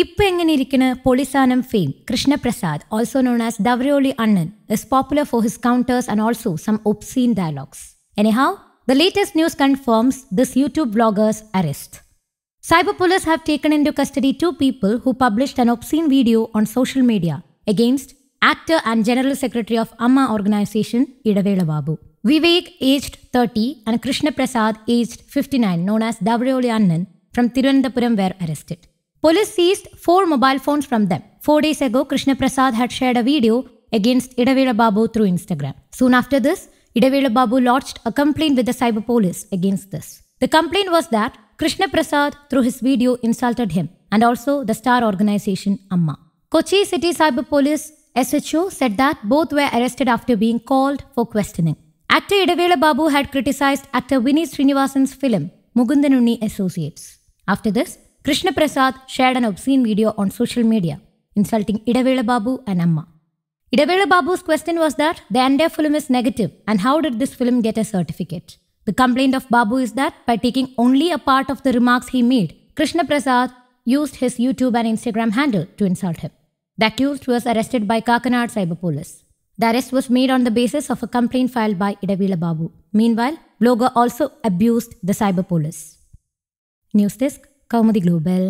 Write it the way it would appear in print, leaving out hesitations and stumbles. Ippa engane irikkana polisanam fame, Krishna Prasad, also known as Davaroli Annan, is popular for his counters and also some obscene dialogues. Anyhow, the latest news confirms this YouTube blogger's arrest. Cyber police have taken into custody two people who published an obscene video on social media against actor and General Secretary of AMMA organization, Edavela Babu. Vivek, aged 30, and Krishna Prasad, aged 59, known as Davaroli Annan, from Thiruvananthapuram, were arrested. Police seized four mobile phones from them. 4 days ago, Krishna Prasad had shared a video against Edavela Babu through Instagram. Soon after this, Edavela Babu lodged a complaint with the cyber police against this. The complaint was that Krishna Prasad, through his video, insulted him and also the star organization AMMA. Kochi City Cyber Police SHO said that both were arrested after being called for questioning. Actor Edavela Babu had criticized actor Vinny Srinivasan's film, Mugundanuni Associates. After this, Krishna Prasad shared an obscene video on social media, insulting Edavela Babu and AMMA. Edavela Babu's question was that the entire film is negative and how did this film get a certificate? The complaint of Babu is that by taking only a part of the remarks he made, Krishna Prasad used his YouTube and Instagram handle to insult him. The accused was arrested by Kakanad Cyber Police. The arrest was made on the basis of a complaint filed by Edavela Babu. Meanwhile, blogger also abused the cyber police. Newsdesk, Kaumudy Global.